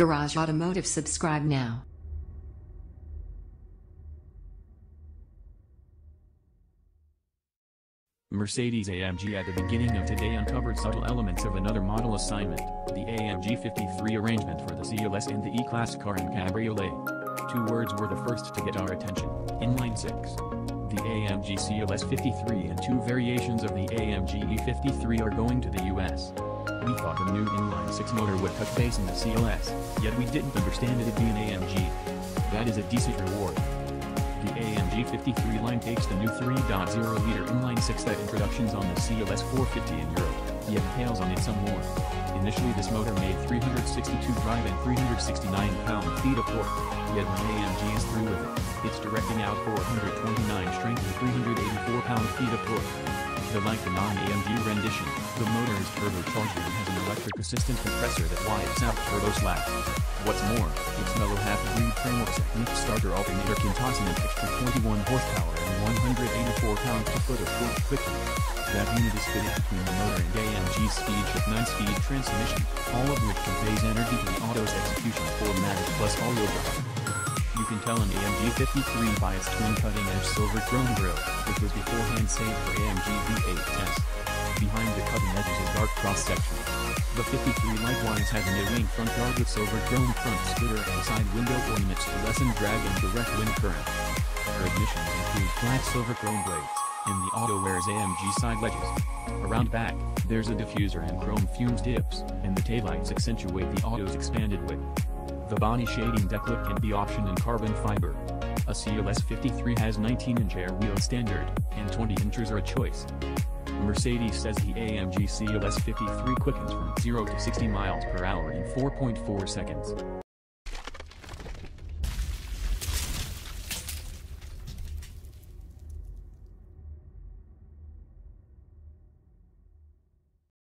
Garage Automotive, subscribe now. Mercedes-AMG at the beginning of today uncovered subtle elements of another model assignment, the AMG 53 arrangement for the CLS and the E-Class car and cabriolet. Two words were the first to get our attention, in line 6. The AMG CLS 53 and two variations of the AMG E53 are going to the US. We thought the new inline 6 motor would touch base in the CLS, yet we didn't understand it'd be an AMG. That is a decent reward. The AMG 53 line takes the new 3.0-liter inline-6 that introductions on the CLS450 in Europe, yet pales on it some more. Initially this motor made 362 drive and 369 pound-feet of torque, yet when AMG is through with it, it's directing out 429 strength and 384 pound-feet of torque. The like the non-AMG rendition, the motor is turbocharged and has an electric assistant compressor that wipes out turbo slack. What's more, its mellow half-breed framework and starter alternator can toss in an extra 21 horsepower and 184 pound-feet of torque quickly. That unit is fitted between the motor and AMG's Speedshift 9-speed transmission, all of which conveys energy to the auto's execution 4Matic+ all over. You can tell an AMG 53 by its twin cutting-edge silver chrome grille, which was beforehand saved for AMG V8s. Behind the cutting edge is a dark cross-section. The 53 likewise has an A-wing front guard with silver chrome front splitter and side window ornaments to lessen drag and direct wind current. Her ignitions include flat silver chrome blades, and the auto wears AMG side ledges. Around back, there's a diffuser and chrome fumes dips, and the taillights accentuate the auto's expanded width. The body shading decklet can be optioned in carbon fiber. A CLS 53 has 19-inch air wheels standard, and 20 inches are a choice. Mercedes says the AMG CLS 53 quickens from 0 to 60 miles per hour in 4.4 seconds.